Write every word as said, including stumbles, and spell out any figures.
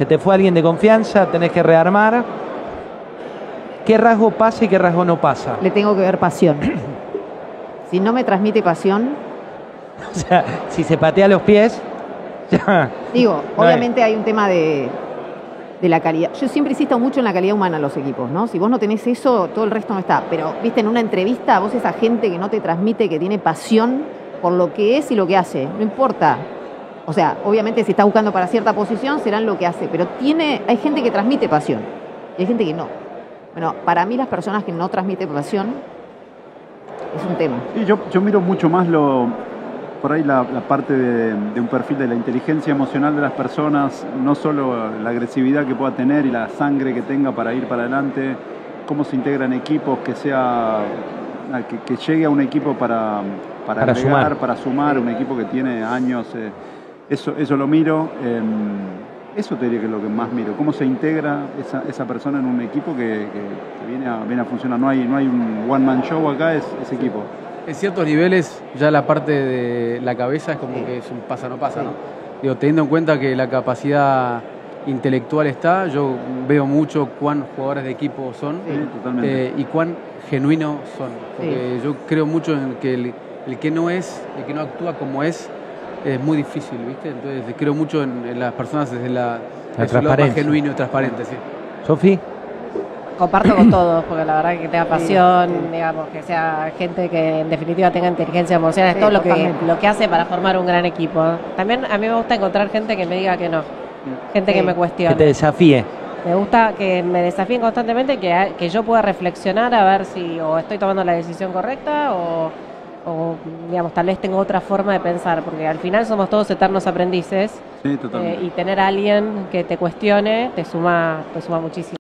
Se te fue alguien de confianza, tenés que rearmar. ¿Qué rasgo pasa y qué rasgo no pasa? Le tengo que ver pasión. Si no me transmite pasión... O sea, si se patea los pies... Ya. Digo, no obviamente hay. hay un tema de, de la calidad. Yo siempre insisto mucho en la calidad humana en los equipos, ¿no? Si vos no tenés eso, todo el resto no está. Pero, viste, en una entrevista, vos esa gente que no te transmite, que tiene pasión por lo que es y lo que hace. No importa. O sea, obviamente si está buscando para cierta posición, serán lo que hace. Pero tiene, hay gente que transmite pasión y hay gente que no. Bueno, para mí las personas que no transmiten pasión es un tema. Y yo, yo miro mucho más lo... por ahí la, la parte de, de un perfil de la inteligencia emocional de las personas, no solo la agresividad que pueda tener y la sangre que tenga para ir para adelante, cómo se integran equipos, que sea que, que llegue a un equipo para, para, para agregar, sumar. para sumar, un equipo que tiene años, eh, eso, eso lo miro, eh, eso te diría que es lo que más miro, cómo se integra esa, esa persona en un equipo que, que, que viene, a, viene a funcionar, no hay, no hay un one man show acá, es, es equipo. En ciertos niveles ya la parte de la cabeza es como sí. que es un pasa no pasa, sí. ¿no? Digo, teniendo en cuenta que la capacidad intelectual está, yo veo mucho cuán jugadores de equipo son sí, eh, y cuán genuinos son. Porque sí. yo creo mucho en que el, el que no es, el que no actúa como es, es muy difícil, ¿viste? Entonces creo mucho en, en las personas desde la, la su lado más genuino y transparente. Sí. Sofi. Comparto con todos, porque la verdad que tenga pasión, sí, sí. digamos, que sea gente que en definitiva tenga inteligencia emocional, sí, es todo lo que, lo que hace para formar un gran equipo. También a mí me gusta encontrar gente que me diga que no, gente sí. que me cuestione. Que te desafíe. Me gusta que me desafíen constantemente, que, que yo pueda reflexionar a ver si o estoy tomando la decisión correcta o, o, digamos, tal vez tengo otra forma de pensar, porque al final somos todos eternos aprendices sí, eh, y tener a alguien que te cuestione te suma, te suma muchísimo.